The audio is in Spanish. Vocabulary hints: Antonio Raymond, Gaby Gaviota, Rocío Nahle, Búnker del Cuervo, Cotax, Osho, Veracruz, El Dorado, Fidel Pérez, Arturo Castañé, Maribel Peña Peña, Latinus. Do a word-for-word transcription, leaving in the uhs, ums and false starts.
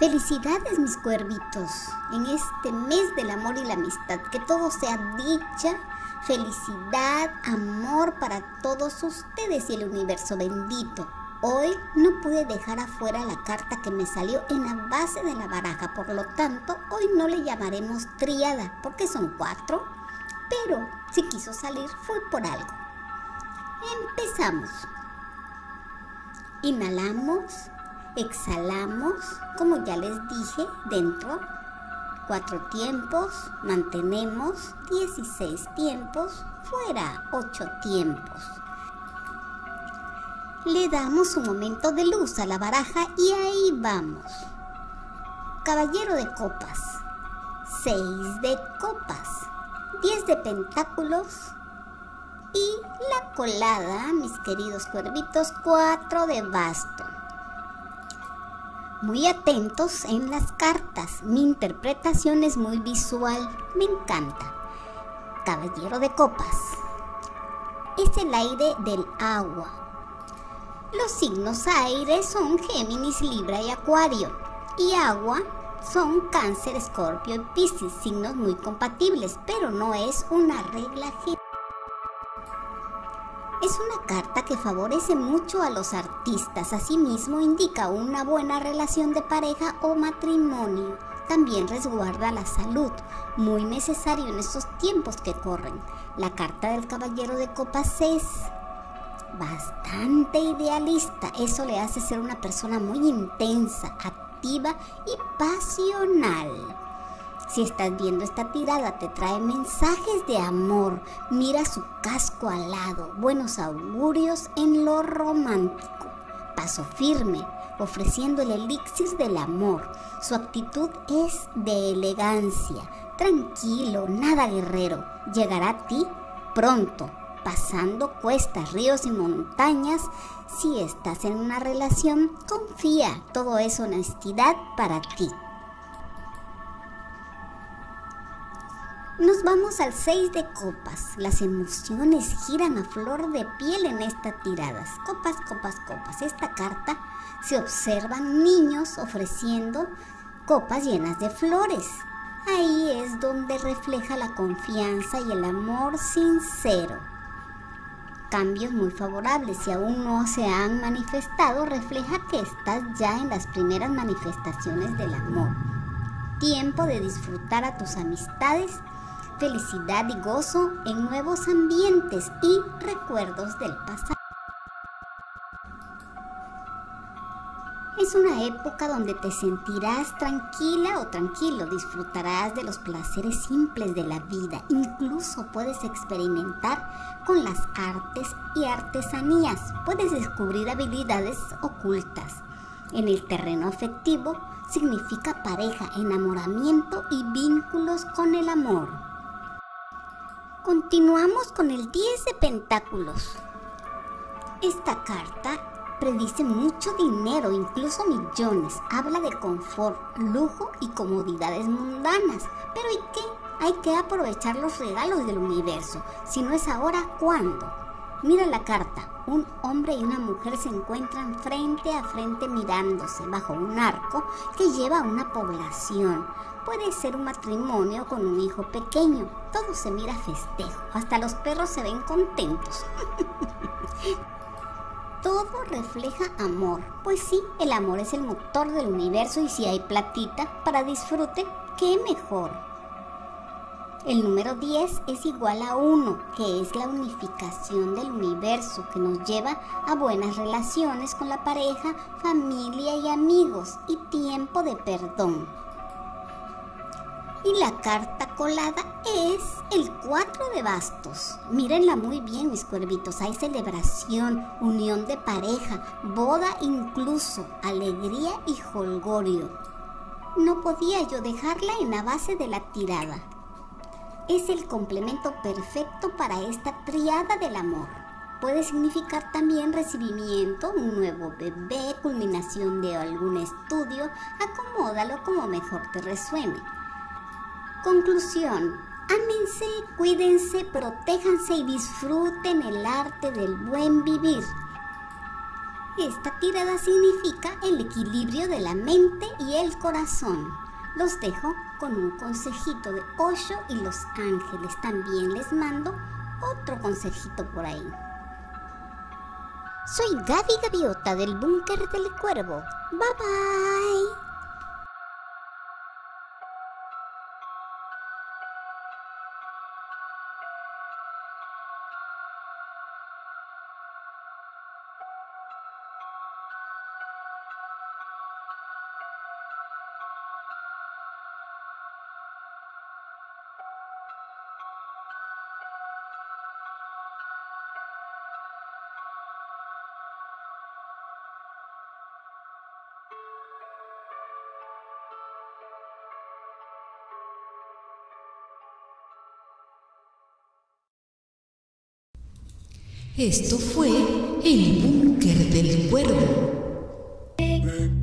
Felicidades, mis cuervitos, en este mes del amor y la amistad. Que todo sea dicha, felicidad, amor para todos ustedes y el universo bendito. Hoy no pude dejar afuera la carta que me salió en la base de la baraja. Por lo tanto, hoy no le llamaremos tríada, porque son cuatro. Pero si quiso salir fue por algo. Empezamos. Inhalamos. Exhalamos, como ya les dije, dentro, cuatro tiempos, mantenemos, dieciséis tiempos, fuera, ocho tiempos. Le damos un momento de luz a la baraja y ahí vamos. Caballero de copas, seis de copas, diez de pentáculos y la colada, mis queridos cuervitos, cuatro de basto. Muy atentos en las cartas, mi interpretación es muy visual, me encanta. Caballero de copas, es el aire del agua. Los signos aire son Géminis, Libra y Acuario. Y agua son Cáncer, Escorpio y Piscis, signos muy compatibles, pero no es una regla general. Es una carta que favorece mucho a los artistas, asimismo indica una buena relación de pareja o matrimonio. También resguarda la salud, muy necesario en estos tiempos que corren. La carta del Caballero de Copas es bastante idealista, eso le hace ser una persona muy intensa, activa y pasional. Si estás viendo esta tirada, te trae mensajes de amor. Mira su casco alado, buenos augurios en lo romántico. Paso firme, ofreciendo el elixir del amor. Su actitud es de elegancia, tranquilo, nada guerrero. Llegará a ti pronto, pasando cuestas, ríos y montañas. Si estás en una relación, confía, todo es honestidad para ti. Nos vamos al seis de copas. Las emociones giran a flor de piel en estas tiradas. Copas, copas, copas. Esta carta se observan niños ofreciendo copas llenas de flores. Ahí es donde refleja la confianza y el amor sincero. Cambios muy favorables, si aún no se han manifestado, refleja que estás ya en las primeras manifestaciones del amor. Tiempo de disfrutar a tus amistades. Felicidad y gozo en nuevos ambientes y recuerdos del pasado. Es una época donde te sentirás tranquila o tranquilo, disfrutarás de los placeres simples de la vida, incluso puedes experimentar con las artes y artesanías, puedes descubrir habilidades ocultas. En el terreno afectivo significa pareja, enamoramiento y vínculos con el amor. Continuamos con el diez de pentáculos. Esta carta predice mucho dinero, incluso millones. Habla de confort, lujo y comodidades mundanas. Pero ¿y qué? Hay que aprovechar los regalos del universo. Si no es ahora, ¿cuándo? Mira la carta. Un hombre y una mujer se encuentran frente a frente mirándose bajo un arco que lleva a una población. Puede ser un matrimonio con un hijo pequeño. Todo se mira festejo. Hasta los perros se ven contentos. Todo refleja amor. Pues sí, el amor es el motor del universo y si hay platita para disfrute, qué mejor. El número diez es igual a uno, que es la unificación del universo, que nos lleva a buenas relaciones con la pareja, familia y amigos, y tiempo de perdón. Y la carta colada es el cuatro de bastos. Mírenla muy bien, mis cuervitos. Hay celebración, unión de pareja, boda incluso, alegría y jolgorio. No podía yo dejarla en la base de la tirada. Es el complemento perfecto para esta tríada del amor. Puede significar también recibimiento, un nuevo bebé, culminación de algún estudio. Acomódalo como mejor te resuene. Conclusión, ámense, cuídense, protéjanse y disfruten el arte del buen vivir. Esta tirada significa el equilibrio de la mente y el corazón. Los dejo con un consejito de Osho y los ángeles. También les mando otro consejito por ahí. Soy Gaby Gaviota del Búnker del Cuervo. Bye bye. Esto fue el Búnker del Cuervo.